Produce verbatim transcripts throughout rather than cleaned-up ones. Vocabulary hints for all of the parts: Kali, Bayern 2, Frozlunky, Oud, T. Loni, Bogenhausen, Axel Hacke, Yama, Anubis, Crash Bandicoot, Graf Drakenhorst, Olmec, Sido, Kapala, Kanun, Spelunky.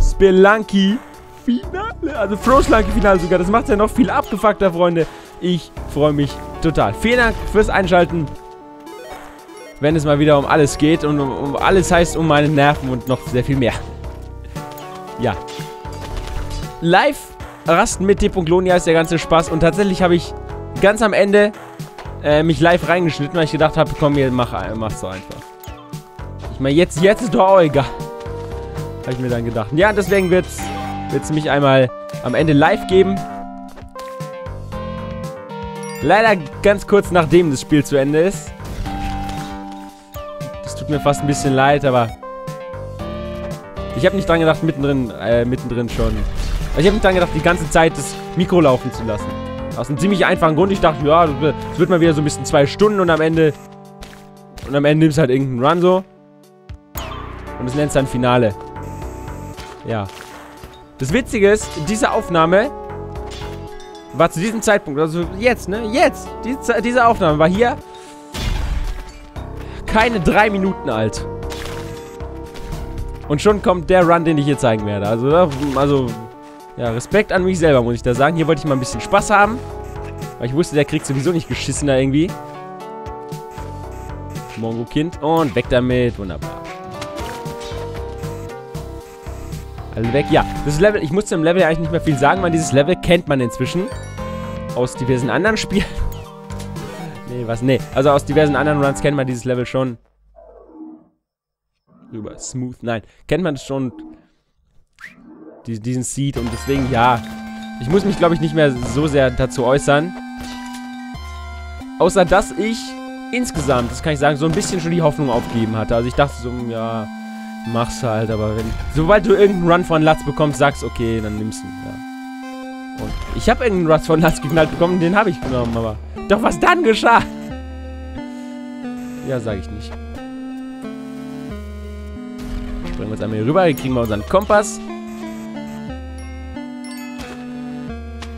Spelunky Finale. Also Frozlunky Finale sogar. Das macht es ja noch viel abgefuckter, Freunde. Ich freue mich total. Vielen Dank fürs Einschalten. Wenn es mal wieder um alles geht. Und um, um alles heißt um meine Nerven und noch sehr viel mehr. Ja. Live rasten mit T. Loni ist der ganze Spaß. Und tatsächlich habe ich ganz am Ende äh, mich live reingeschnitten, weil ich gedacht habe, komm, hier, mach, mach's doch einfach. Ich meine, jetzt, jetzt ist doch auch egal. Habe ich mir dann gedacht. Ja, deswegen wird es mich einmal am Ende live geben. Leider ganz kurz nachdem das Spiel zu Ende ist. Das tut mir fast ein bisschen leid, aber ich habe nicht dran gedacht, mittendrin, äh, mittendrin schon. Ich habe nicht dran gedacht, die ganze Zeit das Mikro laufen zu lassen. Aus einem ziemlich einfachen Grund. Ich dachte, ja, es wird mal wieder so ein bisschen zwei Stunden und am Ende. Und am Ende nimmst du halt irgendeinen Run so. Und das nennst du dann Finale. Ja. Das Witzige ist, diese Aufnahme war zu diesem Zeitpunkt, also jetzt, ne? Jetzt! Diese, diese Aufnahme war hier keine drei Minuten alt. Und schon kommt der Run, den ich hier zeigen werde. Also, also ja, Respekt an mich selber, muss ich da sagen. Hier wollte ich mal ein bisschen Spaß haben. Weil ich wusste, der kriegt sowieso nicht geschissen da irgendwie. Mongo-Kind. Und weg damit. Wunderbar. Alle weg. Ja, das Level, ich muss dem Level ja eigentlich nicht mehr viel sagen, weil dieses Level kennt man inzwischen. Aus diversen anderen Spielen. Nee, was? Nee. Also aus diversen anderen Runs kennt man dieses Level schon. Über Smooth. Nein. Kennt man schon die, diesen Seed und deswegen, ja. Ich muss mich, glaube ich, nicht mehr so sehr dazu äußern. Außer, dass ich insgesamt, das kann ich sagen, so ein bisschen schon die Hoffnung aufgegeben hatte. Also ich dachte so, ja, mach's halt, aber wenn... Sobald du irgendeinen Run von Latz bekommst, sagst okay, dann nimmst du ihn, ja. Und ich habe irgendeinen Run von Latz geknallt bekommen, den habe ich genommen, aber... Doch was dann geschah? Ja, sag ich nicht. Springen wir jetzt einmal hier rüber, hier kriegen wir unseren Kompass.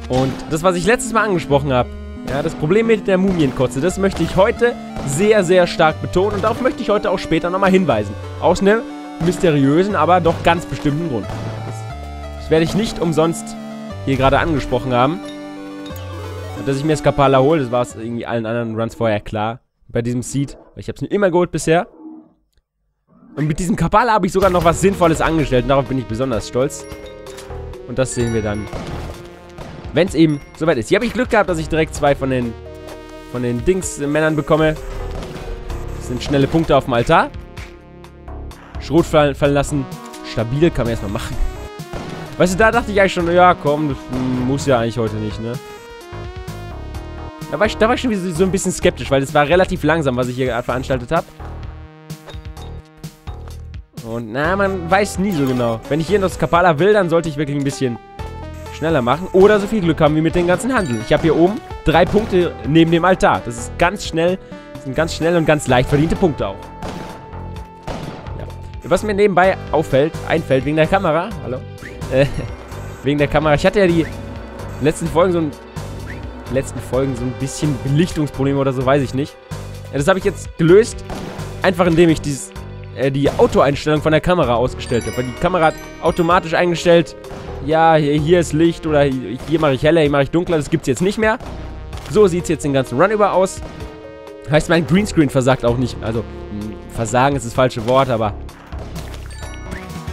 Und das, was ich letztes Mal angesprochen habe, ja, das Problem mit der Mumienkotze, das möchte ich heute sehr, sehr stark betonen. Und darauf möchte ich heute auch später nochmal hinweisen. Aus einem mysteriösen, aber doch ganz bestimmten Grund. Das werde ich nicht umsonst hier gerade angesprochen haben. Und dass ich mir das Kapala hole, das war es irgendwie allen anderen Runs vorher klar. Bei diesem Seed, weil ich habe es mir immer geholt bisher. Und mit diesem Kapala habe ich sogar noch was Sinnvolles angestellt. Und darauf bin ich besonders stolz. Und das sehen wir dann, wenn es eben soweit ist. Hier habe ich Glück gehabt, dass ich direkt zwei von den, von den Dings-Männern bekomme. Das sind schnelle Punkte auf dem Altar. Schrot fallen lassen. Stabil, kann man erstmal machen. Weißt du, da dachte ich eigentlich schon, ja komm, das muss ja eigentlich heute nicht, ne? Da war ich, da war ich schon wieder so ein bisschen skeptisch, weil das war relativ langsam, was ich hier veranstaltet habe. Und na, man weiß nie so genau. Wenn ich hier noch das Kapala will, dann sollte ich wirklich ein bisschen schneller machen. Oder so viel Glück haben wie mit dem ganzen Handel. Ich habe hier oben drei Punkte neben dem Altar. Das ist ganz schnell, das sind ganz schnell und ganz leicht verdiente Punkte auch. Was mir nebenbei auffällt, einfällt, wegen der Kamera, hallo, äh, wegen der Kamera, ich hatte ja die letzten Folgen so ein, letzten Folgen so ein bisschen Belichtungsprobleme oder so, weiß ich nicht. Ja, das habe ich jetzt gelöst, einfach indem ich dieses, äh, die Autoeinstellung von der Kamera ausgestellt habe, weil die Kamera hat automatisch eingestellt, ja, hier, hier ist Licht oder hier, hier mache ich heller, hier mache ich dunkler, das gibt es jetzt nicht mehr. So sieht es jetzt den ganzen Run über aus. Heißt, mein Greenscreen versagt auch nicht, also, versagen ist das falsche Wort, aber...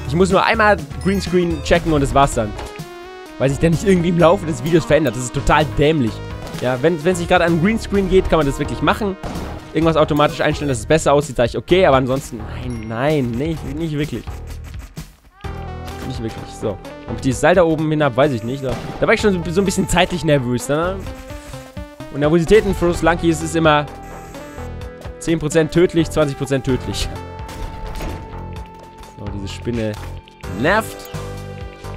Ich muss nur einmal Greenscreen checken und das war's dann. Weil sich der nicht irgendwie im Laufe des Videos verändert. Das ist total dämlich. Ja, wenn es nicht gerade an Greenscreen geht, kann man das wirklich machen. Irgendwas automatisch einstellen, dass es besser aussieht, sage ich okay. Aber ansonsten, nein, nein, nicht, nicht wirklich. Nicht wirklich, so. Ob ich dieses Seil da oben hin habe, weiß ich nicht. Da, da war ich schon so, so ein bisschen zeitlich nervös. Ne? Und Nervositäten für Frozlunky ist es immer zehn Prozent tödlich, zwanzig Prozent tödlich. Diese Spinne nervt.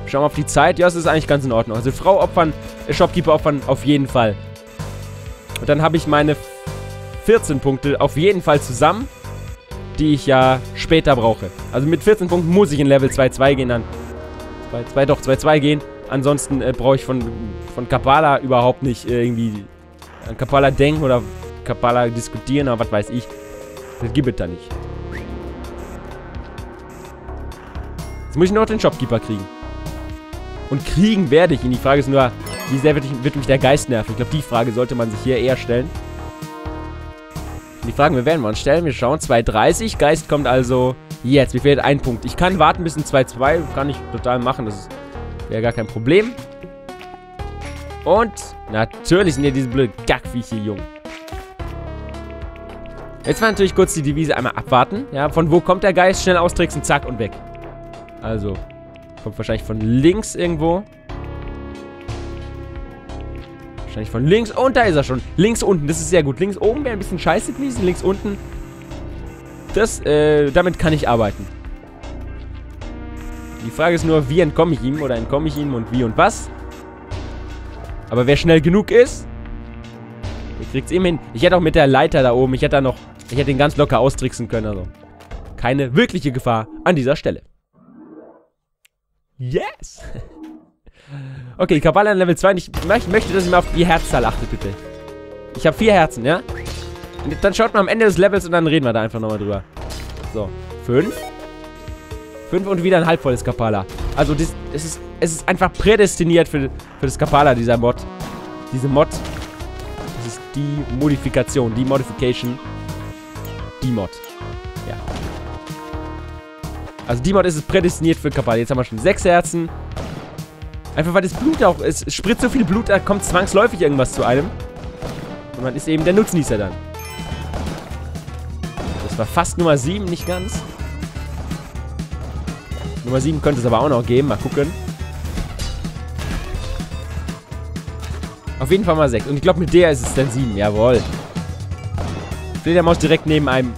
Schauen wir mal auf die Zeit. Ja, es ist eigentlich ganz in Ordnung. Also Frau opfern, äh, Shopkeeper opfern auf jeden Fall. Und dann habe ich meine vierzehn Punkte auf jeden Fall zusammen, die ich ja später brauche. Also mit vierzehn Punkten muss ich in Level zwei Punkt zwei gehen. Dann zwei, zwei, doch, zwei Punkt zwei gehen. Ansonsten äh, brauche ich von, von Kapala überhaupt nicht äh, irgendwie an Kapala denken oder Kapala diskutieren oder was weiß ich. Das gibt es da nicht. Jetzt muss ich noch den Shopkeeper kriegen. Und kriegen werde ich ihn. Die Frage ist nur, wie sehr wird, ich, wird mich der Geist nerven? Ich glaube, die Frage sollte man sich hier eher stellen. Die Fragen, wir werden mal stellen. Wir schauen. zwei Komma dreißig. Geist kommt also jetzt. Mir fehlt ein Punkt. Ich kann warten bis in zwei Komma zwei. Kann ich total machen. Das wäre gar kein Problem. Und natürlich sind ja diese blöden Gackviech hier jung. Jetzt war natürlich kurz die Devise einmal abwarten. Ja, von wo kommt der Geist? Schnell austricksen, zack und weg. Also, kommt wahrscheinlich von links irgendwo. Wahrscheinlich von links. Und da ist er schon. Links unten, das ist sehr gut. Links oben wäre ein bisschen scheiße gewesen. Links unten. Das, äh, damit kann ich arbeiten. Die Frage ist nur, wie entkomme ich ihm? Oder entkomme ich ihm und wie und was? Aber wer schnell genug ist, der kriegt es eben hin. Ich hätte auch mit der Leiter da oben, ich hätte da noch, ich hätte ihn ganz locker austricksen können. Also keine wirkliche Gefahr an dieser Stelle. Yes! Okay, Kapala an Level zwei. Ich möchte, dass ihr mal auf die Herzzahl achtet, bitte. Ich habe vier Herzen, ja? Und dann schaut mal am Ende des Levels und dann reden wir da einfach nochmal drüber. So, fünf. Fünf und wieder ein halbvolles Kapala. Also, das, das ist, es ist einfach prädestiniert für, für das Kapala, dieser Mod. Diese Mod. Das ist die Modifikation, die Modification. Die Mod. Ja. Also, die Mod ist es prädestiniert für Kapala. Jetzt haben wir schon sechs Herzen. Einfach weil das Blut auch ist. Es spritzt so viel Blut, da kommt zwangsläufig irgendwas zu einem. Und man ist eben der Nutznießer dann. Das war fast Nummer sieben, nicht ganz. Nummer sieben könnte es aber auch noch geben. Mal gucken. Auf jeden Fall mal sechs. Und ich glaube, mit der ist es dann sieben. Jawohl. Steht der Maus direkt neben einem...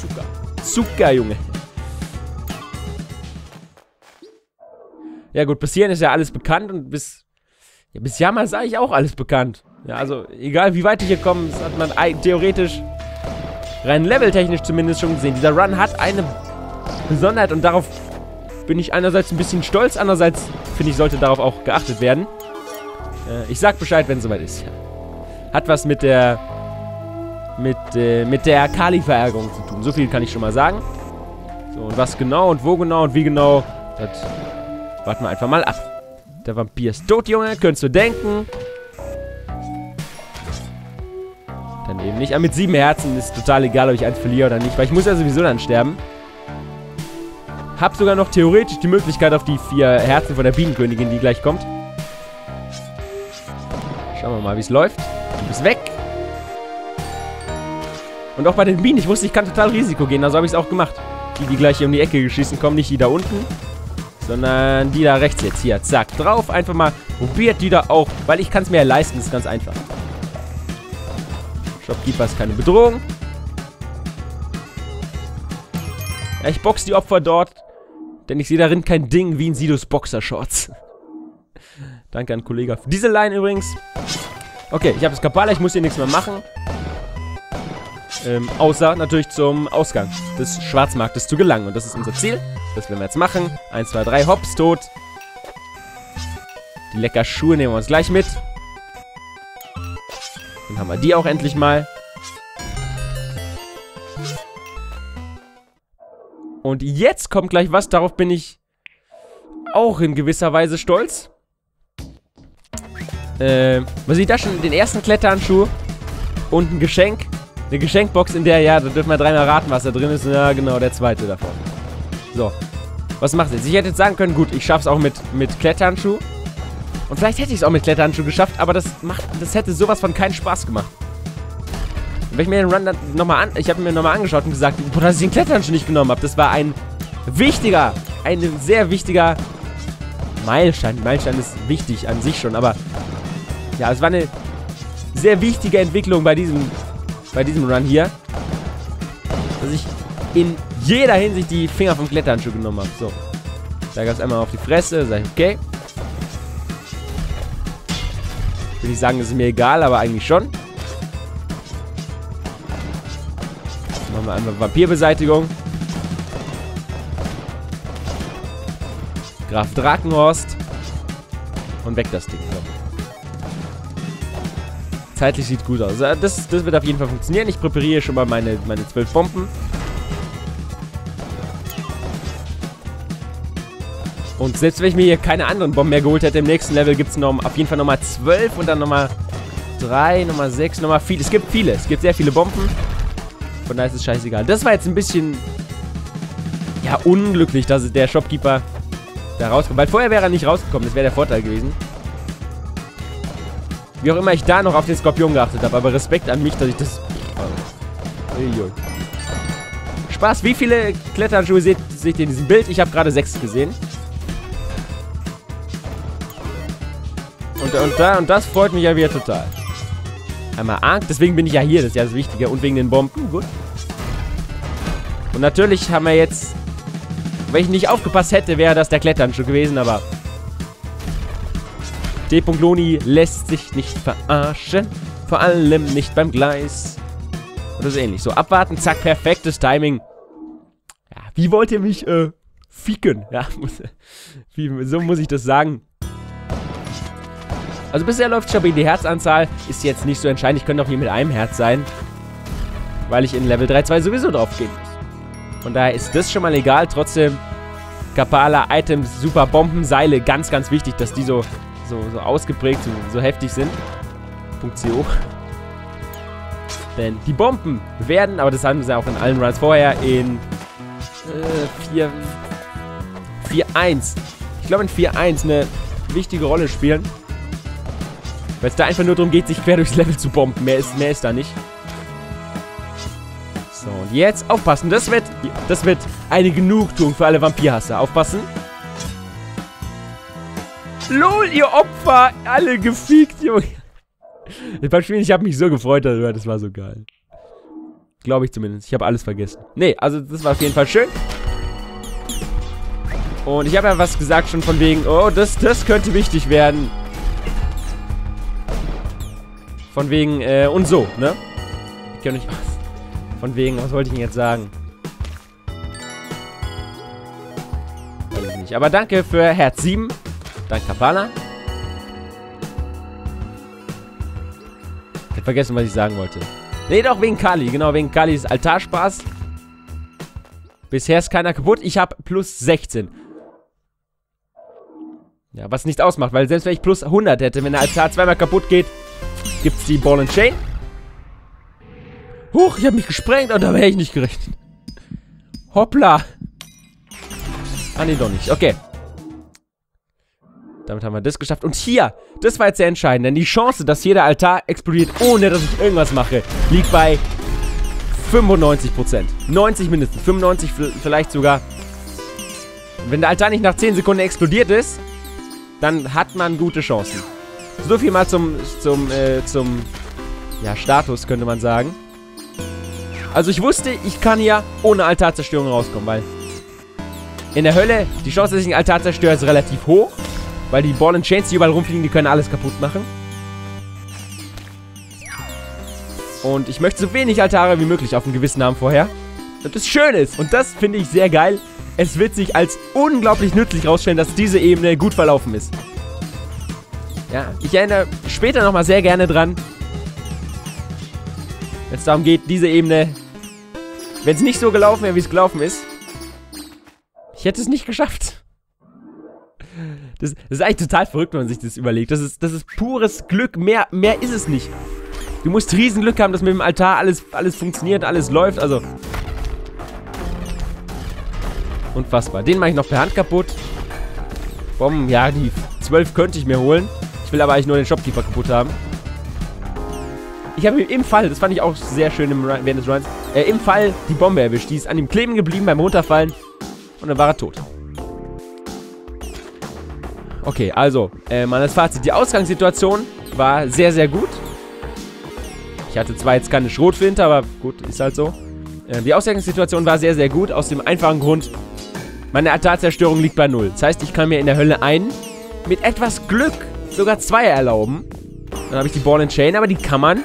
Zucker. Zucker, Junge. Ja gut, bis hierhin ist ja alles bekannt. Und bis... Ja, bis Yama sage ich auch alles bekannt. Ja, also egal, wie weit ich hier komme, das hat man theoretisch... Rein leveltechnisch zumindest schon gesehen. Dieser Run hat eine... Besonderheit und darauf bin ich einerseits ein bisschen stolz, andererseits finde ich, sollte darauf auch geachtet werden. Äh, ich sag Bescheid, wenn es soweit ist. Hat was mit der mit, äh, mit der Kali-Verärgerung zu tun. So viel kann ich schon mal sagen. So, und was genau und wo genau und wie genau, das warten wir einfach mal ab. Der Vampir ist tot, Junge, könntest du denken. Dann eben nicht. Aber mit sieben Herzen ist total egal, ob ich eins verliere oder nicht, weil ich muss ja sowieso dann sterben. Hab sogar noch theoretisch die Möglichkeit auf die vier Herzen von der Bienenkönigin, die gleich kommt. Schauen wir mal, wie es läuft. Du bist weg. Und auch bei den Bienen, ich wusste, ich kann total Risiko gehen, also habe ich es auch gemacht. Die, die gleich hier um die Ecke geschissen kommen, nicht die da unten, sondern die da rechts jetzt. Hier, zack, drauf, einfach mal. Probiert die da auch, weil ich kann es mir ja leisten, das ist ganz einfach. Shopkeeper ist keine Bedrohung. Ja, ich boxe die Opfer dort. Denn ich sehe darin kein Ding wie in Sidos Boxershorts. Danke an Kollege für diese Line übrigens. Okay, ich habe das Kapala, ich muss hier nichts mehr machen. Ähm, außer natürlich zum Ausgang des Schwarzmarktes zu gelangen. Und das ist unser Ziel. Das werden wir jetzt machen. eins, zwei, drei, hops, tot. Die lecker Schuhe nehmen wir uns gleich mit. Dann haben wir die auch endlich mal. Und jetzt kommt gleich was, darauf bin ich auch in gewisser Weise stolz. Äh, man sieht da schon den ersten Kletterhandschuh und ein Geschenk. Eine Geschenkbox, in der, ja, da dürfen wir dreimal raten, was da drin ist. Ja, genau, der zweite davon. So, was macht jetzt? Ich hätte jetzt sagen können, gut, ich schaff's auch mit, mit Kletterhandschuh. Und vielleicht hätte ich es auch mit Kletterhandschuh geschafft, aber das, macht, das hätte sowas von keinen Spaß gemacht. Wenn ich mir den Run dann nochmal an... Ich habe mir nochmal angeschaut und gesagt, boah, dass ich den Klettern schon nicht genommen habe. Das war ein wichtiger, ein sehr wichtiger Meilenstein. Meilenstein ist wichtig an sich schon, aber... Ja, es war eine sehr wichtige Entwicklung bei diesem, bei diesem Run hier. Dass ich in jeder Hinsicht die Finger vom Kletterhandschuh genommen habe. So. Da gab es einmal auf die Fresse. Sag ich, okay. Will ich sagen, das ist mir egal, aber eigentlich schon. Machen wir einmal Vampirbeseitigung. Graf Drakenhorst. Und weg das Ding. Zeitlich sieht gut aus. Das, das wird auf jeden Fall funktionieren. Ich präpariere schon mal meine, meine zwölf Bomben. Und selbst wenn ich mir hier keine anderen Bomben mehr geholt hätte, im nächsten Level gibt es auf jeden Fall nochmal zwölf und dann nochmal drei, nochmal sechs, nochmal viel. Es gibt viele, es gibt sehr viele Bomben. Von daher ist es scheißegal. Das war jetzt ein bisschen, ja, unglücklich, dass der Shopkeeper da rauskommt. Weil vorher wäre er nicht rausgekommen, das wäre der Vorteil gewesen. Wie auch immer ich da noch auf den Skorpion geachtet habe, aber Respekt an mich, dass ich das... Oh. Spaß, wie viele Kletterhandschuhe seht, seht ihr in diesem Bild? Ich habe gerade sechs gesehen. Und, und, da, und das freut mich ja wieder total. Einmal arg, deswegen bin ich ja hier, das ist ja das Wichtige. Und wegen den Bomben, gut. Und natürlich haben wir jetzt... Wenn ich nicht aufgepasst hätte, wäre das der Kletterhandschuh gewesen, aber... T. Loni lässt sich nicht verarschen. Vor allem nicht beim Gleis. Oder so ähnlich. So, abwarten, zack, perfektes Timing. Ja, wie wollt ihr mich, äh, ficken? Ja, muss, wie, so muss ich das sagen. Also bisher läuft stabil. Die Herzanzahl ist jetzt nicht so entscheidend. Ich könnte auch hier mit einem Herz sein. Weil ich in Level drei zwei sowieso drauf gehen muss. Von daher ist das schon mal egal. Trotzdem, Kapala, Items, super Bomben, Seile. Ganz, ganz wichtig, dass die so... So, so ausgeprägt, so, so heftig sind. Punkt C O. Denn die Bomben werden, aber das haben sie auch in allen Runs vorher, in äh, vier eins. Ich glaube in vier eins eine wichtige Rolle spielen. Weil es da einfach nur darum geht, sich quer durchs Level zu bomben. Mehr ist, mehr ist da nicht. So, und jetzt aufpassen. Das wird, das wird eine Genugtuung für alle Vampirhasser. Aufpassen. LOL, ihr Opfer! Alle gefiegt, Junge! Beim Spielen, ich habe mich so gefreut darüber, das war so geil. Glaube ich zumindest. Ich habe alles vergessen. Nee, also das war auf jeden Fall schön. Und ich habe ja was gesagt schon von wegen, oh, das, das könnte wichtig werden. Von wegen, äh, und so, ne? Ich kann nicht aus. Von wegen, was wollte ich denn jetzt sagen? Weiß ich nicht. Aber danke für Herz sieben. Dank Kapala. Ich hab vergessen, was ich sagen wollte. Ne, doch, wegen Kali. Genau, wegen Kali ist Altarspaß. Bisher ist keiner kaputt. Ich habe plus sechzehn. Ja, was nicht ausmacht, weil selbst wenn ich plus hundert hätte, wenn der Altar zweimal kaputt geht, gibt's die Ball and Chain. Huch, ich habe mich gesprengt und da wäre ich nicht gerechnet. Hoppla. Ah, ne, doch nicht. Okay. Damit haben wir das geschafft. Und hier, das war jetzt sehr entscheidend, denn die Chance, dass hier der Altar explodiert, ohne dass ich irgendwas mache, liegt bei fünfundneunzig Prozent. neunzig mindestens, fünfundneunzig vielleicht sogar. Wenn der Altar nicht nach zehn Sekunden explodiert ist, dann hat man gute Chancen. So viel mal zum, zum, äh, zum, ja, Status, könnte man sagen. Also ich wusste, ich kann hier ohne Altarzerstörung rauskommen, weil in der Hölle, die Chance, dass ich einen Altar zerstöre, ist relativ hoch. Weil die Ball and Chains, die überall rumfliegen, die können alles kaputt machen. Und ich möchte so wenig Altare wie möglich auf dem Gewissen haben vorher. Und das Schöne ist, und das finde ich sehr geil, es wird sich als unglaublich nützlich rausstellen, dass diese Ebene gut verlaufen ist. Ja, ich erinnere später nochmal sehr gerne dran, wenn es darum geht, diese Ebene, wenn es nicht so gelaufen wäre, wie es gelaufen ist, ich hätte es nicht geschafft. Das, das ist eigentlich total verrückt, wenn man sich das überlegt. Das ist, das ist pures Glück. Mehr, mehr ist es nicht. Du musst riesen Glück haben, dass mit dem Altar alles, alles funktioniert, alles läuft. Also unfassbar. Den mache ich noch per Hand kaputt. Bomben, ja, die zwölf könnte ich mir holen. Ich will aber eigentlich nur den Shopkeeper kaputt haben. Ich habe im Fall, das fand ich auch sehr schön im, während des Runs, äh, im Fall die Bombe erwischt. Die ist an ihm kleben geblieben beim Runterfallen. Und dann war er tot. Okay, also, äh, mal das Fazit. Die Ausgangssituation war sehr, sehr gut. Ich hatte zwar jetzt keine Schrotflinte, aber gut, ist halt so. Äh, die Ausgangssituation war sehr, sehr gut. Aus dem einfachen Grund, meine Altarzerstörung liegt bei null. Das heißt, ich kann mir in der Hölle einen, mit etwas Glück, sogar zwei erlauben. Dann habe ich die Ball and Chain, aber die kann man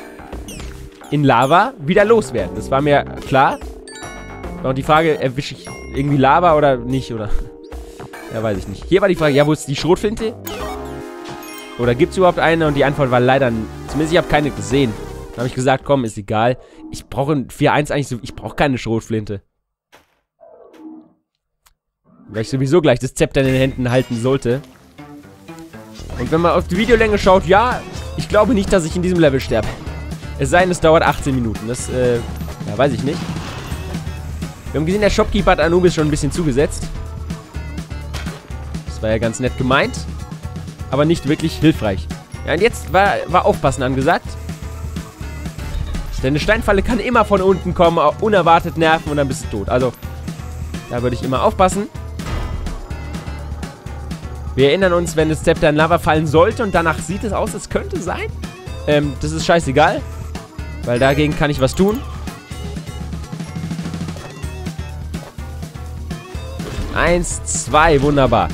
in Lava wieder loswerden. Das war mir klar. War die Frage, erwische ich irgendwie Lava oder nicht, oder... Ja, weiß ich nicht. Hier war die Frage, ja, wo ist die Schrotflinte? Oder gibt es überhaupt eine? Und die Antwort war leider, zumindest ich habe keine gesehen. Dann habe ich gesagt, komm, ist egal. Ich brauche in vier eins eigentlich so, ich brauche keine Schrotflinte. Weil ich sowieso gleich das Zepter in den Händen halten sollte. Und wenn man auf die Videolänge schaut, ja, ich glaube nicht, dass ich in diesem Level sterbe. Es sei denn, es dauert achtzehn Minuten. Das, äh, ja, weiß ich nicht. Wir haben gesehen, der Shopkeeper hat Anubis schon ein bisschen zugesetzt. Das war ja ganz nett gemeint, aber nicht wirklich hilfreich. Ja, und jetzt war, war Aufpassen angesagt. Denn eine Steinfalle kann immer von unten kommen, auch unerwartet nerven und dann bist du tot. Also, da würde ich immer aufpassen. Wir erinnern uns, wenn das Zepter in Lava fallen sollte und danach sieht es aus, es könnte sein. Ähm, das ist scheißegal, weil dagegen kann ich was tun. Eins, zwei, wunderbar.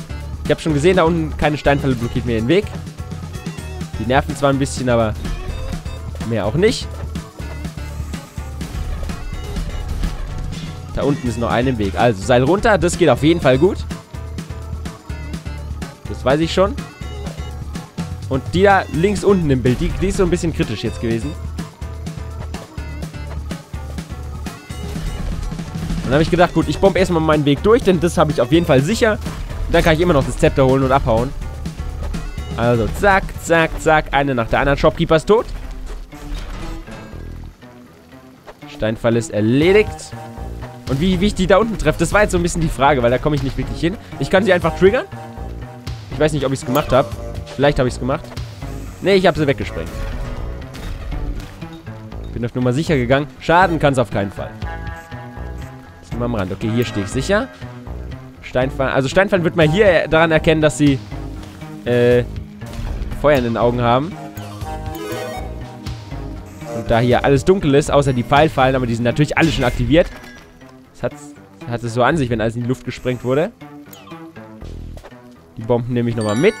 Ich habe schon gesehen, da unten keine Steinfalle blockiert mir den Weg. Die nerven zwar ein bisschen, aber mehr auch nicht. Da unten ist noch ein im Weg. Also Seil runter, das geht auf jeden Fall gut. Das weiß ich schon. Und die da links unten im Bild, die, die ist so ein bisschen kritisch jetzt gewesen. Und dann habe ich gedacht, gut, ich bombe erstmal meinen Weg durch, denn das habe ich auf jeden Fall sicher. Und dann kann ich immer noch das Zepter holen und abhauen. Also zack, zack, zack, eine nach der anderen. Shopkeeper ist tot. Steinfall ist erledigt. Und wie, wie ich die da unten treffe, das war jetzt so ein bisschen die Frage, weil da komme ich nicht wirklich hin. Ich kann sie einfach triggern. Ich weiß nicht, ob ich es gemacht habe. Vielleicht habe ich es gemacht. Ne, ich habe sie weggesprengt. Bin auf Nummer sicher gegangen. Schaden kann es auf keinen Fall. Das ist nur am Rand. Okay, hier stehe ich sicher. Steinfallen. Also Steinfallen wird man hier daran erkennen, dass sie äh, Feuer in den Augen haben. Und da hier alles dunkel ist, außer die Pfeilfallen, aber die sind natürlich alle schon aktiviert. Hat, hat es so an sich, wenn alles in die Luft gesprengt wurde. Die Bomben nehme ich nochmal mit.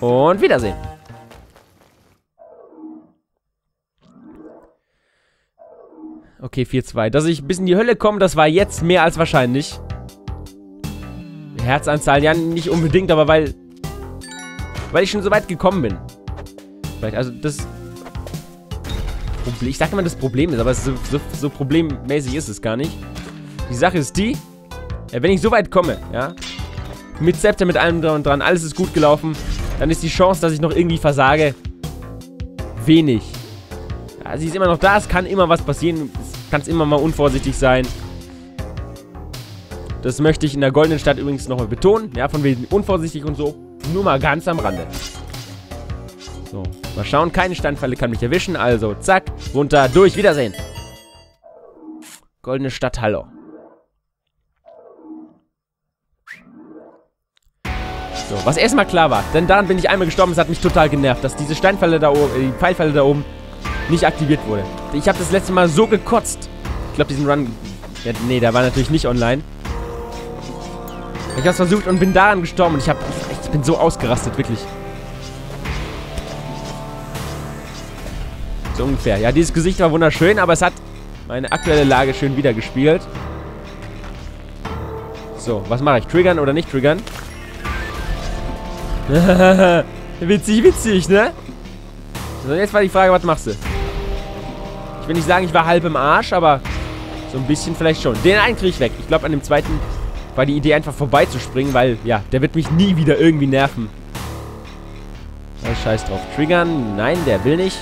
Und Wiedersehen. Okay, vier zwei. Dass ich bis in die Hölle komme, das war jetzt mehr als wahrscheinlich. Herzanzahl, ja, nicht unbedingt, aber weil... Weil ich schon so weit gekommen bin. Vielleicht, also das... Ich sage immer, das Problem ist, aber so, so, so problemmäßig ist es gar nicht. Die Sache ist die, wenn ich so weit komme, ja, mit Zepter, mit allem dran und dran, alles ist gut gelaufen, dann ist die Chance, dass ich noch irgendwie versage, wenig. Ja, sie ist immer noch da, es kann immer was passieren, es kann immer mal unvorsichtig sein. Das möchte ich in der Goldenen Stadt übrigens nochmal betonen, ja, von wegen unvorsichtig und so, nur mal ganz am Rande. So, mal schauen, keine Steinfalle kann mich erwischen, also zack, runter, durch, Wiedersehen. Goldene Stadt, hallo. So, was erstmal klar war, denn daran bin ich einmal gestorben, es hat mich total genervt, dass diese Steinfalle da oben, äh, die Pfeilfalle da oben nicht aktiviert wurde. Ich habe das letzte Mal so gekotzt. Ich glaube, diesen Run, ja, nee, der war natürlich nicht online. Ich habe es versucht und bin daran gestorben und ich, hab, ich, ich bin so ausgerastet, wirklich. Ungefähr. Ja, dieses Gesicht war wunderschön, aber es hat meine aktuelle Lage schön wiedergespiegelt. So, was mache ich? Triggern oder nicht triggern? Witzig, witzig, ne? So, jetzt war die Frage, was machst du? Ich will nicht sagen, ich war halb im Arsch, aber so ein bisschen vielleicht schon. Den einen kriege ich weg. Ich glaube, an dem zweiten war die Idee, einfach vorbeizuspringen, weil, ja, der wird mich nie wieder irgendwie nerven. Also, scheiß drauf. Triggern? Nein, der will nicht.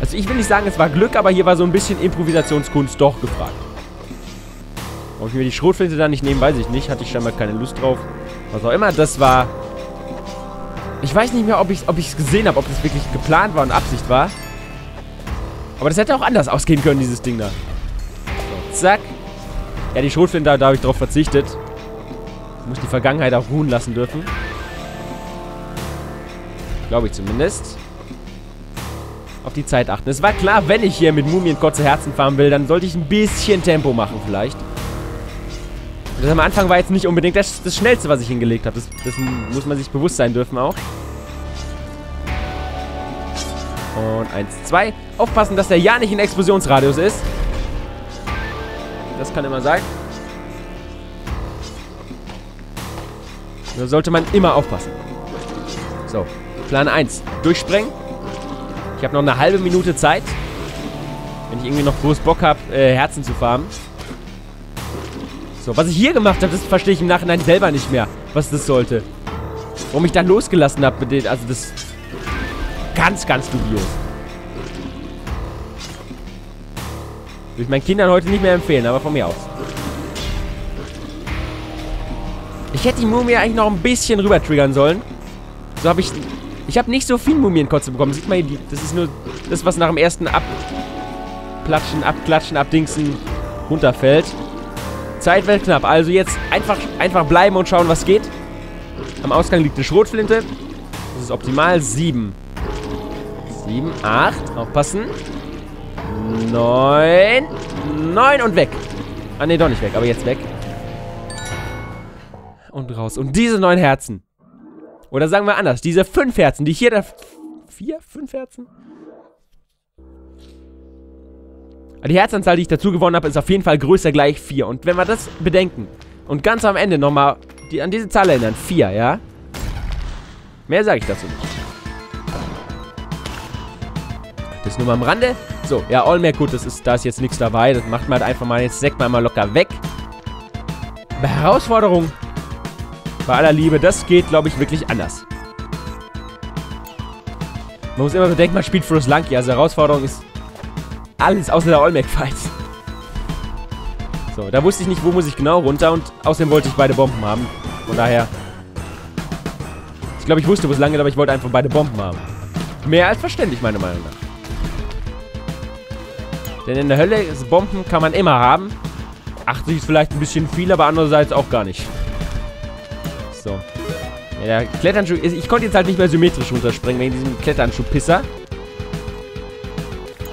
Also ich will nicht sagen, es war Glück, aber hier war so ein bisschen Improvisationskunst doch gefragt. Ob ich mir die Schrotflinte da nicht nehmen, weiß ich nicht. Hatte ich scheinbar keine Lust drauf. Was auch immer, das war... Ich weiß nicht mehr, ob ich es gesehen habe, ob das wirklich geplant war und Absicht war. Aber das hätte auch anders ausgehen können, dieses Ding da. So, zack. Ja, die Schrotflinte, da, da habe ich drauf verzichtet. Ich muss die Vergangenheit auch ruhen lassen dürfen. Glaube ich zumindest. Auf die Zeit achten. Es war klar, wenn ich hier mit Mumienkotze Herzen fahren will, dann sollte ich ein bisschen Tempo machen vielleicht. Das am Anfang war jetzt nicht unbedingt das, das Schnellste, was ich hingelegt habe. Das, das muss man sich bewusst sein dürfen auch. Und eins, zwei. Aufpassen, dass der ja nicht in Explosionsradius ist. Das kann immer sein. Da sollte man immer aufpassen. So, Plan eins. Durchsprengen. Ich habe noch eine halbe Minute Zeit. Wenn ich irgendwie noch groß Bock habe, äh, Herzen zu farmen. So, was ich hier gemacht habe, das verstehe ich im Nachhinein selber nicht mehr, was das sollte. Warum ich dann losgelassen habe mit den, also das... Ganz, ganz dubios. Würde ich meinen Kindern heute nicht mehr empfehlen, aber von mir aus. Ich hätte die Mumie eigentlich noch ein bisschen rüber triggern sollen. So habe ich... Ich habe nicht so viel Mumienkotze bekommen. Sieht man hier, das ist nur das, was nach dem ersten Abplatschen, Abklatschen, Abdingsen runterfällt. Zeit wird knapp. Also jetzt einfach, einfach bleiben und schauen, was geht. Am Ausgang liegt eine Schrotflinte. Das ist optimal. sieben. sieben, acht. Aufpassen. neun. neun und weg. Ah, ne, doch nicht weg. Aber jetzt weg. Und raus. Und diese neun Herzen. Oder sagen wir anders. Diese fünf Herzen, die ich hier... Da vier? fünf Herzen? Die Herzanzahl, die ich dazu gewonnen habe, ist auf jeden Fall größer gleich vier. Und wenn wir das bedenken und ganz am Ende nochmal die, an diese Zahl erinnern, vier, ja? Mehr sage ich dazu nicht. Das nur mal am Rande. So, ja, Olmec, gut, das ist, da ist jetzt nichts dabei. Das macht man halt einfach mal, jetzt sägt man mal locker weg. Bei Herausforderung, bei aller Liebe, das geht, glaube ich, wirklich anders. Man muss immer bedenken, man spielt Frozlunky, also Herausforderung ist... Alles außer der Olmec-Fight. So, da wusste ich nicht, wo muss ich genau runter. Und außerdem wollte ich beide Bomben haben. Von daher... Ich glaube, ich wusste, wo es lang geht, aber ich wollte einfach beide Bomben haben. Mehr als verständlich, meiner Meinung nach. Denn in der Hölle, Bomben kann man immer haben. achtzig ist vielleicht ein bisschen viel, aber andererseits auch gar nicht. So. Ja, der Kletternschuh... Ich konnte jetzt halt nicht mehr symmetrisch runterspringen wegen diesem Kletternschuh-Pisser.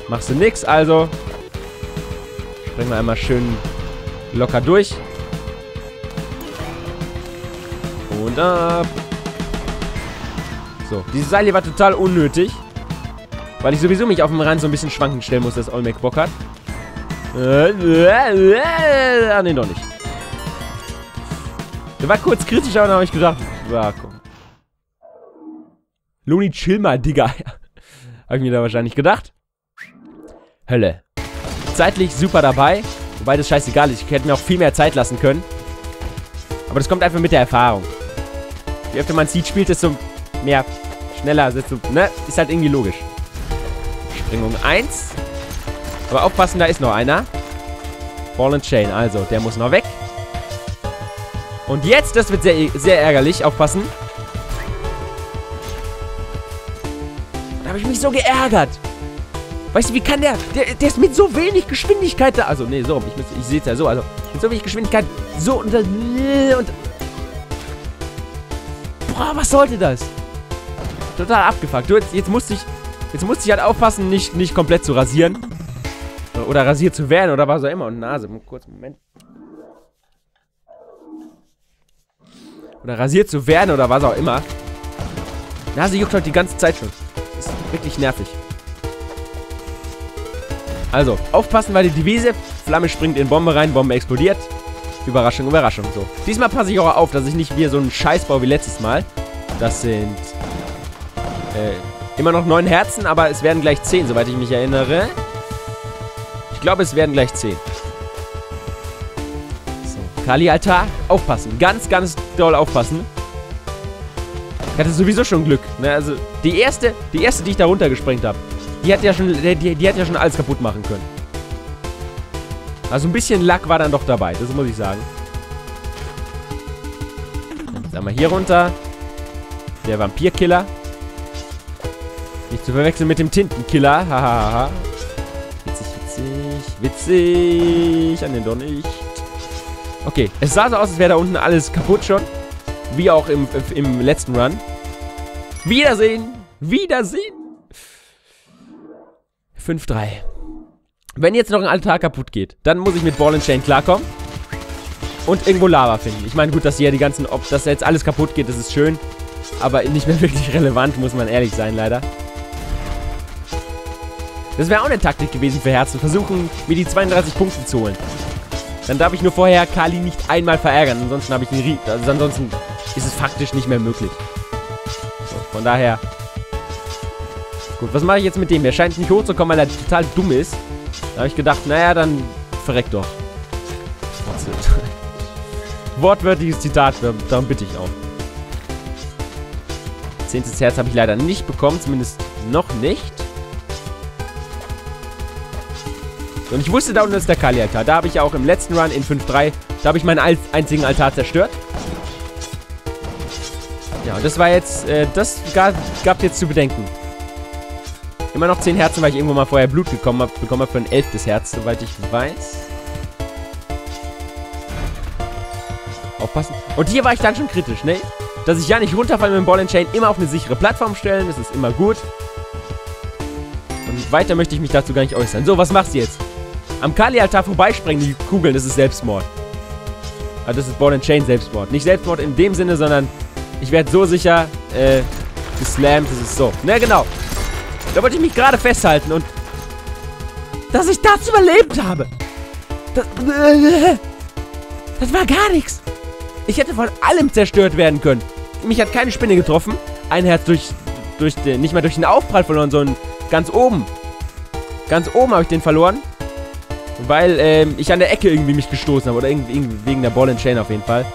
Machst du nix, also springen wir einmal schön locker durch. Und ab. So, dieses Seil hier war total unnötig. Weil ich sowieso mich auf dem Rand so ein bisschen schwankend stellen muss, dass Olmec Bock hat. Äh, äh, äh, ah, ne, doch nicht. Der war kurz kritisch, aber dann habe ich gedacht, ja, komm. Loni, chill mal, Digga. Habe ich mir da wahrscheinlich gedacht. Hölle. Zeitlich super dabei. Wobei das scheißegal ist. Ich hätte mir auch viel mehr Zeit lassen können. Aber das kommt einfach mit der Erfahrung. Je öfter man Seed spielt, desto mehr schneller. Desto, ne? Ist halt irgendwie logisch. Springung eins. Aber aufpassen, da ist noch einer. Ball and Chain. Also, der muss noch weg. Und jetzt, das wird sehr, sehr ärgerlich. Aufpassen. Da habe ich mich so geärgert. Weißt du, wie kann der, der... Der ist mit so wenig Geschwindigkeit da... Also, nee, so rum. Ich, ich sehe es ja so. Also, mit so wenig Geschwindigkeit... So und... und boah, was sollte das? Total abgefuckt. Du, jetzt, jetzt musste ich... Jetzt musste ich halt aufpassen, nicht, nicht komplett zu rasieren. Oder rasiert zu werden oder was auch immer. Und Nase. Kurz, Moment. Oder rasiert zu werden oder was auch immer. Nase juckt halt die ganze Zeit schon. Das ist wirklich nervig. Also, aufpassen war die Devise. Flamme springt in Bombe rein, Bombe explodiert. Überraschung, Überraschung. So. Diesmal passe ich auch auf, dass ich nicht wieder so einen Scheiß baue wie letztes Mal. Das sind äh, immer noch neun Herzen, aber es werden gleich zehn, soweit ich mich erinnere. Ich glaube, es werden gleich zehn. So, Kali-Altar, aufpassen. Ganz, ganz doll aufpassen. Ich hatte sowieso schon Glück. Ne? Also, die erste, die erste, die ich da runtergesprengt habe. Die hat ja schon, die, die hat ja schon alles kaputt machen können. Also ein bisschen Lack war dann doch dabei, das muss ich sagen. Jetzt einmal hier runter. Der Vampirkiller. Nicht zu verwechseln mit dem Tintenkiller. Hahaha. Witzig, witzig, witzig. An den doch nicht. Okay, es sah so aus, als wäre da unten alles kaputt schon. Wie auch im, im letzten Run. Wiedersehen! Wiedersehen! fünf drei. Wenn jetzt noch ein Altar kaputt geht, dann muss ich mit Ball and Chain klarkommen. Und irgendwo Lava finden. Ich meine, gut, dass hier die ganzen... Ob das jetzt alles kaputt geht, das ist schön. Aber nicht mehr wirklich relevant, muss man ehrlich sein, leider. Das wäre auch eine Taktik gewesen für Herzen. Versuchen, mir die zweiunddreißig Punkte zu holen. Dann darf ich nur vorher Kali nicht einmal verärgern. Ansonsten habe ich einen Ried. Also ansonsten ist es faktisch nicht mehr möglich. So, von daher... Gut, was mache ich jetzt mit dem? Der scheint nicht hochzukommen, weil er total dumm ist. Da habe ich gedacht, naja, dann verreck doch. Wortwörtliches Zitat, darum bitte ich auch. Zehntes Herz habe ich leider nicht bekommen, zumindest noch nicht. Und ich wusste, da unten ist der Kali-Altar. Da habe ich auch im letzten Run in fünf drei, da habe ich meinen einzigen Altar zerstört. Ja, und das war jetzt, äh, das gab es jetzt zu bedenken. Immer noch zehn Herzen, weil ich irgendwo mal vorher Blut bekommen habe hab für ein elftes Herz, soweit ich weiß. Aufpassen. Und hier war ich dann schon kritisch, ne? Dass ich ja nicht runterfalle mit dem Ball and Chain, immer auf eine sichere Plattform stellen, das ist immer gut. Und weiter möchte ich mich dazu gar nicht äußern. So, was machst du jetzt? Am Kali-Altar vorbeisprengen, die Kugeln, das ist Selbstmord. Also das ist Ball and Chain Selbstmord. Nicht Selbstmord in dem Sinne, sondern ich werde so sicher äh, geslammt, das ist so. Na genau. Da wollte ich mich gerade festhalten und dass ich das überlebt habe. Das, äh, das war gar nichts. Ich hätte von allem zerstört werden können. Mich hat keine Spinne getroffen. Ein Herz durch, durch den, nicht mal durch den Aufprall verloren, sondern ganz oben. Ganz oben habe ich den verloren. Weil ähm, ich an der Ecke irgendwie mich gestoßen habe. Oder irgendwie, irgendwie wegen der Ball and Chain auf jeden Fall.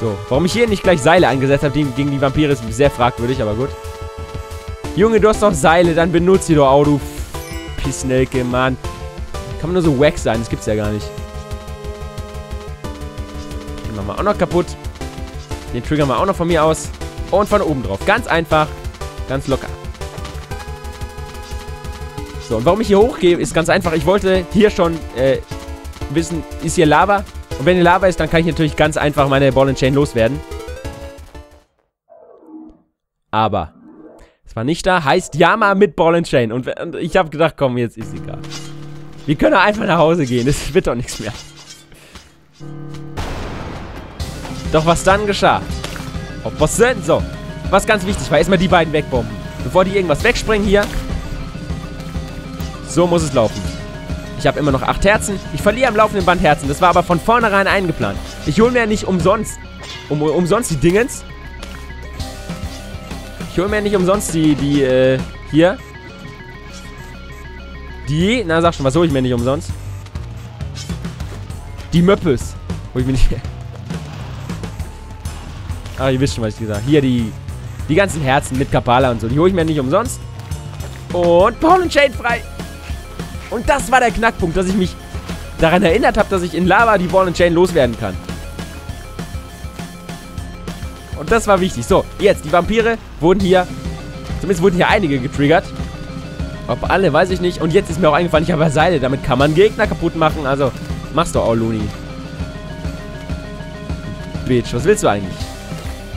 So, warum ich hier nicht gleich Seile eingesetzt habe gegen die Vampire ist sehr fragwürdig, aber gut. Junge, du hast doch Seile, dann benutzt die doch auch, du Pissnelke, Mann. Kann man nur so wack sein, das gibt's ja gar nicht. Machen wir auch noch kaputt. Den triggern wir auch noch von mir aus. Und von oben drauf. Ganz einfach. Ganz locker. So, und warum ich hier hochgehe, ist ganz einfach. Ich wollte hier schon äh, wissen, ist hier Lava? Und wenn hier Lava ist, dann kann ich natürlich ganz einfach meine Ball and Chain loswerden. Aber es war nicht da. Heißt Yama mit Ball and Chain. Und, und ich habe gedacht, komm, jetzt ist egal. Wir können einfach nach Hause gehen. Das wird doch nichts mehr. Doch was dann geschah? Ob was denn? So. Was ganz wichtig war, erstmal die beiden wegbomben. Bevor die irgendwas wegspringen hier. So muss es laufen. Ich habe immer noch acht Herzen. Ich verliere am laufenden Band Herzen. Das war aber von vornherein eingeplant. Ich hole mir ja nicht umsonst. Um, umsonst die Dingens. Ich hole mir ja nicht umsonst die, die, äh, hier. Die. Na, sag schon, was hole ich mir nicht umsonst? Die Möppes. Hol ich mir nicht. Ah, ihr wisst schon, was ich gesagt habe. Hier die, die ganzen Herzen mit Kapala und so. Die hole ich mir nicht umsonst. Und Ball and Chain frei. Und das war der Knackpunkt, dass ich mich daran erinnert habe, dass ich in Lava die Ball and Chain loswerden kann. Und das war wichtig. So, jetzt. Die Vampire wurden hier... Zumindest wurden hier einige getriggert. Ob alle, weiß ich nicht. Und jetzt ist mir auch eingefallen, ich habe ja Seile. Damit kann man Gegner kaputt machen. Also, mach's doch auch, Loni. Bitch, was willst du eigentlich?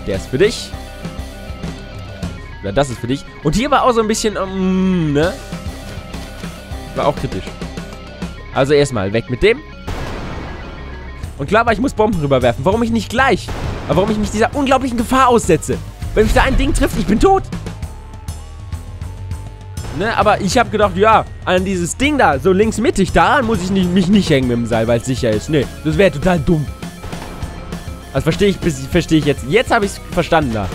Der ist für dich. Oder das ist für dich. Und hier war auch so ein bisschen, um, ne? War auch kritisch. Also erstmal weg mit dem. Und klar war, ich muss Bomben rüberwerfen. Warum ich nicht gleich? Aber warum ich mich dieser unglaublichen Gefahr aussetze? Wenn mich da ein Ding trifft, ich bin tot. Ne? Aber ich habe gedacht, ja, an dieses Ding da, so links mittig, daran muss ich nicht, mich nicht hängen mit dem Seil, weil es sicher ist. Ne, das wäre total dumm. Also verstehe ich, verstehe ich jetzt. Jetzt habe ich es verstanden da.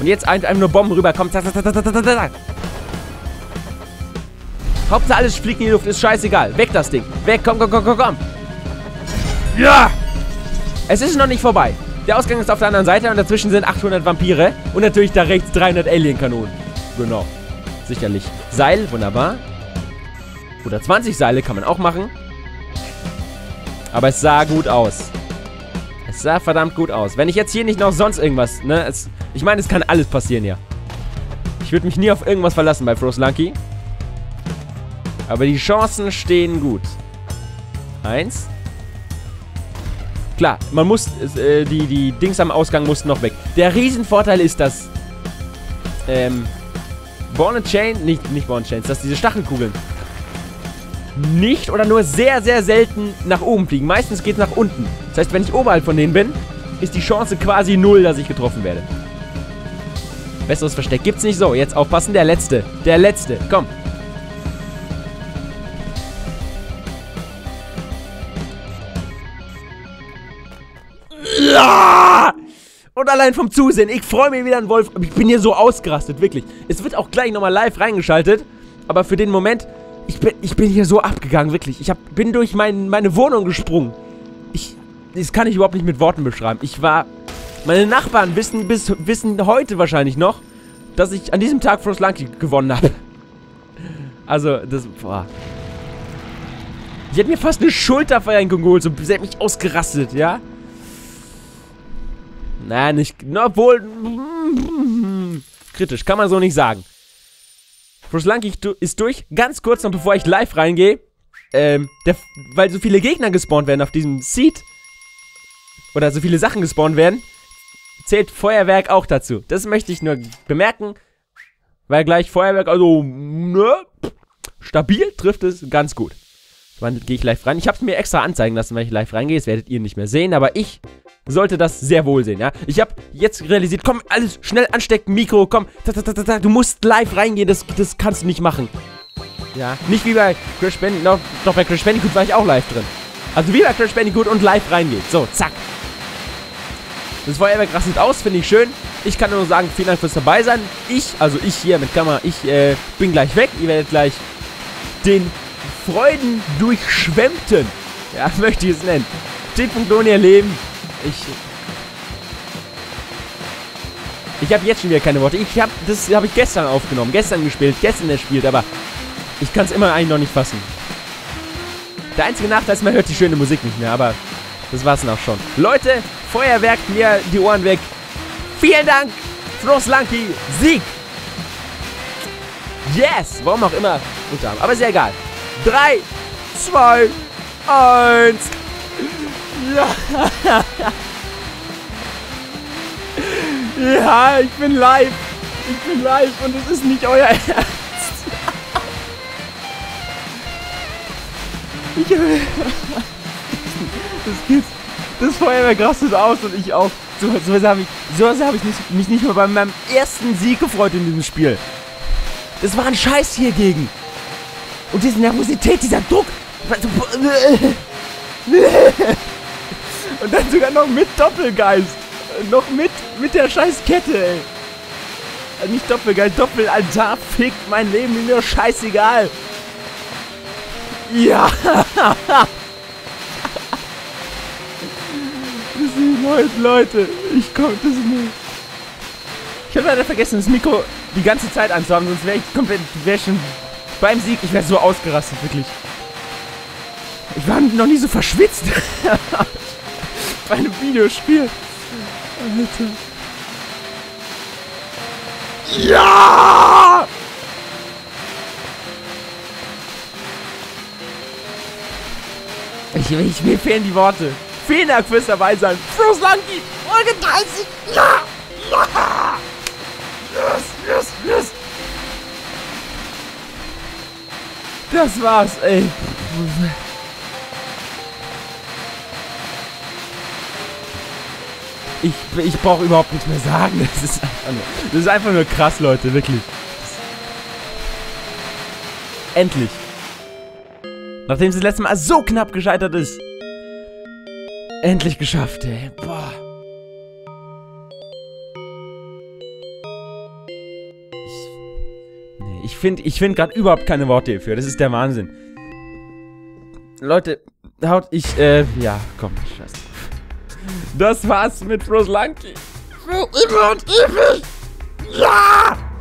Und jetzt einfach nur Bomben rüberkommt. Hauptsache alles fliegt in die Luft, ist scheißegal. Weg das Ding. Weg, komm, komm, komm, komm, komm. Ja! Es ist noch nicht vorbei. Der Ausgang ist auf der anderen Seite und dazwischen sind achthundert Vampire. Und natürlich da rechts dreihundert Alienkanonen. Genau. Sicherlich. Seil, wunderbar. Oder zwanzig Seile kann man auch machen. Aber es sah gut aus. Es sah verdammt gut aus. Wenn ich jetzt hier nicht noch sonst irgendwas, ne? Es, ich meine, es kann alles passieren hier. Ich würde mich nie auf irgendwas verlassen bei Frozlunky. Aber die Chancen stehen gut. Eins. Klar, man muss, äh, die, die Dings am Ausgang mussten noch weg. Der Riesenvorteil ist, dass, ähm, Ball and Chain, nicht, nicht Ball and Chains, dass diese Stachelkugeln nicht oder nur sehr, sehr selten nach oben fliegen. Meistens geht es nach unten. Das heißt, wenn ich oberhalb von denen bin, ist die Chance quasi null, dass ich getroffen werde. Besseres Versteck gibt's nicht. So, jetzt aufpassen. Der letzte. Der letzte. Komm. Und allein vom Zusehen. Ich freue mich wieder an Wolf. Ich bin hier so ausgerastet, wirklich. Es wird auch gleich nochmal live reingeschaltet. Aber für den Moment... Ich bin, ich bin hier so abgegangen, wirklich. Ich hab, bin durch mein, meine Wohnung gesprungen. Ich, das kann ich überhaupt nicht mit Worten beschreiben. Ich war... Meine Nachbarn wissen, bis, wissen heute wahrscheinlich noch, dass ich an diesem Tag Frozlunky gewonnen habe. Also, das... Boah. Die hat mir fast eine Schulterverrenkung geholt. So, sie hat mich ausgerastet, ja? Nein, nicht... Obwohl... Kritisch, kann man so nicht sagen. Frozlunky ist durch. Ganz kurz noch, bevor ich live reingehe. Ähm, der, weil so viele Gegner gespawnt werden auf diesem Seed. Oder so viele Sachen gespawnt werden. Zählt Feuerwerk auch dazu. Das möchte ich nur bemerken. Weil gleich Feuerwerk, also, ne? Stabil trifft es ganz gut. Wann gehe ich live rein? Ich habe es mir extra anzeigen lassen, weil ich live reingehe. Das werdet ihr nicht mehr sehen, aber ich sollte das sehr wohl sehen, ja. Ich habe jetzt realisiert, komm, alles schnell anstecken, Mikro, komm. Ta, ta, ta, ta, ta, du musst live reingehen, das, das kannst du nicht machen. Ja, nicht wie bei Crash Bandicoot, no, doch bei Crash Bandicoot war ich auch live drin. Also wieder Crash Bandicoot und live reingehen. So, zack. Das Feuerwerk rastet aus, finde ich schön. Ich kann nur sagen, vielen Dank fürs dabei sein. Ich, also ich hier mit Kamera, ich äh, bin gleich weg. Ihr werdet gleich den Freuden durchschwemmten, ja, möchte ich es nennen, T. Loni erleben. Ich... Ich habe jetzt schon wieder keine Worte. Ich hab, das habe ich gestern aufgenommen, gestern gespielt, gestern erspielt, aber ich kann es immer eigentlich noch nicht fassen. Der einzige Nachteil ist, man hört die schöne Musik nicht mehr, aber das war's dann auch schon. Leute, Feuerwerk mir die Ohren weg. Vielen Dank, Frozlunky, Sieg. Yes, warum auch immer, unterarm, aber ist ja egal. drei, zwei, eins. Ja. Ja, ich bin live. Ich bin live und es ist nicht euer Ernst. Ich, das gibt's. Das Feuerwerk rastet aus und ich auch. So, sowas habe ich, sowas hab ich nicht, mich nicht mal bei meinem ersten Sieg gefreut in diesem Spiel. Das war ein Scheiß hier gegen. Und diese Nervosität, dieser Druck. Und dann sogar noch mit Doppelgeist. Noch mit, mit der Scheißkette, ey. Also nicht Doppelgeist, Doppelaltar, fick mein Leben, ist mir scheißegal. Ja. Das sind Leute, Leute. Ich konnte es nicht. Ich habe leider vergessen, das Mikro die ganze Zeit anzuhaben, sonst wäre ich komplett, wär schon beim Sieg, ich wäre so ausgerastet, wirklich. Ich war noch nie so verschwitzt. Bei einem Videospiel. Alter. Ja! Ich, ich, mir fehlen die Worte. Vielen Dank fürs dabei sein. Frozlunky, Folge dreißig. Ja! Ja! Yes, yes, yes! Das war's, ey. Ich, ich brauche überhaupt nichts mehr sagen. Das ist einfach nur, das ist einfach nur krass, Leute, wirklich. Endlich. Nachdem es das letzte Mal so knapp gescheitert ist. Endlich geschafft, ey. Boah. Ich, nee, ich finde ich find gerade überhaupt keine Worte hierfür. Das ist der Wahnsinn. Leute, haut ich, äh, ja, komm, scheiße. Das war's mit Frozlunky. Für immer und ewig. Ja!